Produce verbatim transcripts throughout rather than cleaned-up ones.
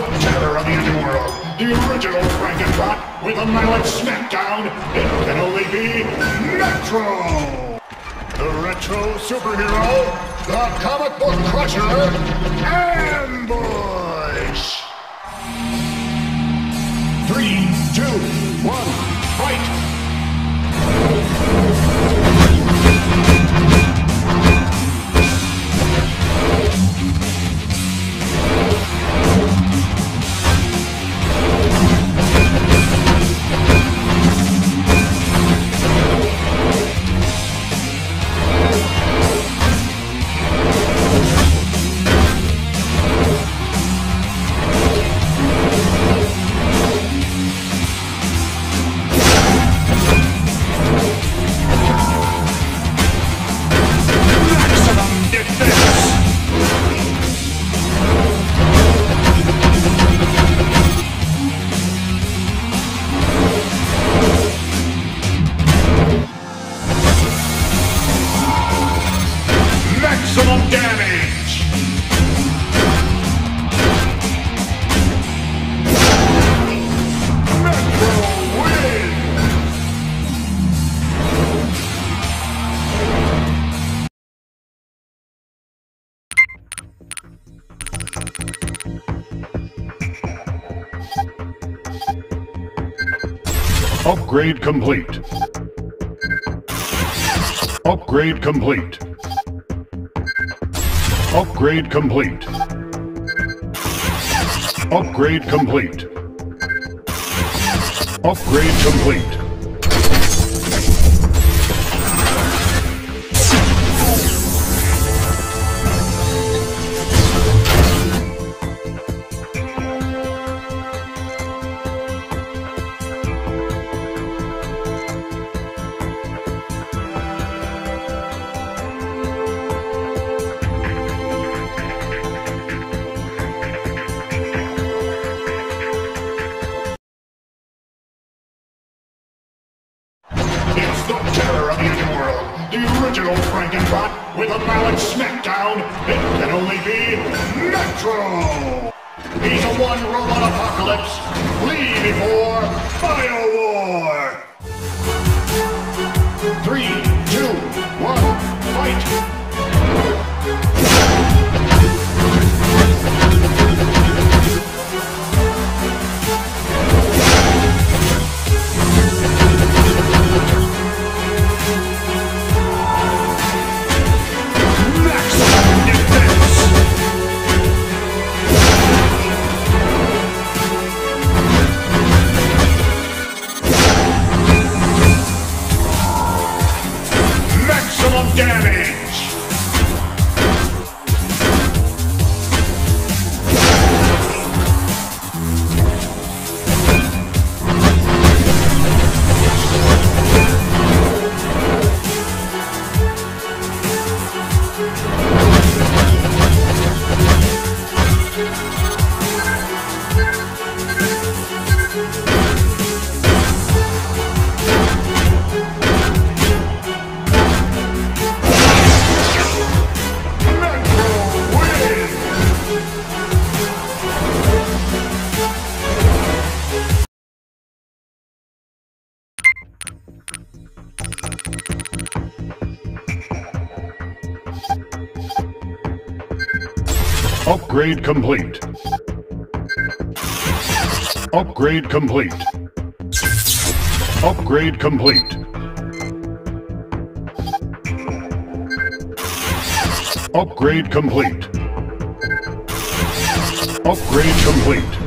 the terror of the underworld, the original Franken-Bot with a mallet smackdown. It can only be Metro, the retro superhero, the comic book crusher, ambush! Three, two, one, fight! Maximum damage! Metro wins! Upgrade complete. Upgrade complete. Upgrade complete. Upgrade complete. Upgrade complete. It's the terror of the underworld, the original Franken-Bot with a mallet smackdown. It can only be Metro. He's a one robot apocalypse. Flee before bio war. Three, two, one, fight. Damage! Upgrade complete. Upgrade complete. Upgrade complete. Upgrade complete. Upgrade complete.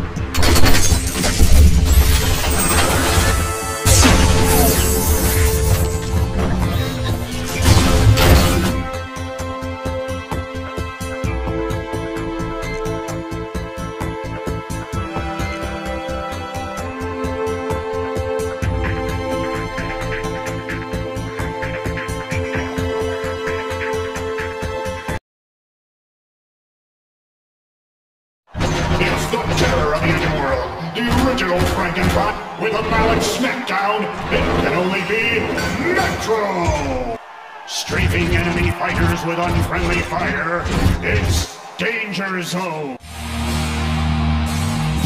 It's the terror of the underworld, the original Franken-Bot with a mallet smackdown. It can only be Metro! Strafing enemy fighters with unfriendly fire, it's Danger Zone.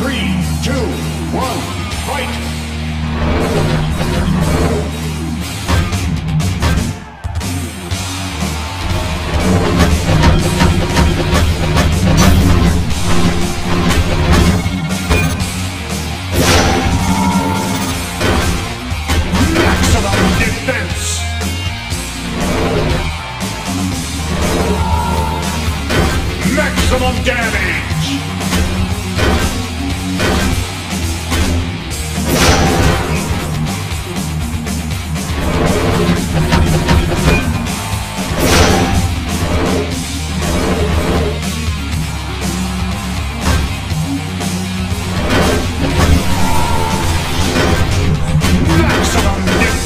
Three, two, one, fight! Maximum damage! Maximum defense! Defense! Metro win!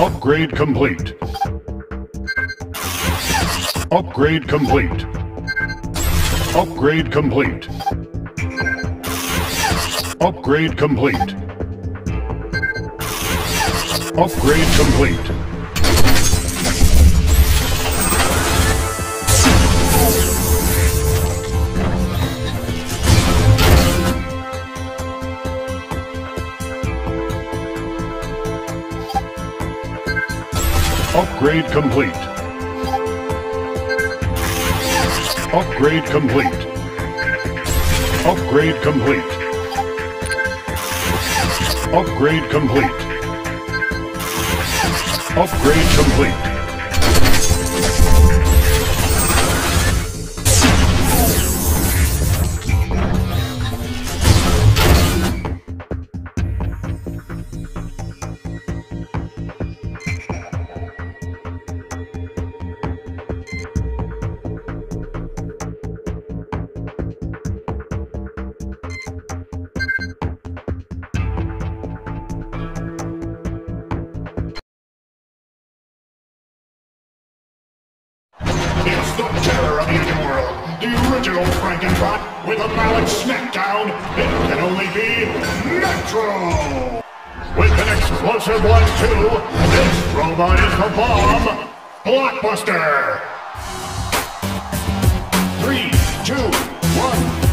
Upgrade complete. Upgrade complete. Upgrade complete. Upgrade complete. Upgrade complete. Upgrade complete. Upgrade complete. Upgrade complete. Upgrade complete. Upgrade complete. It's the terror of the underworld, the original Franken-Bot with a mallet smackdown. It can only be Metro! With an explosive one two, this robot is the bomb! Blockbuster! Three, two, one...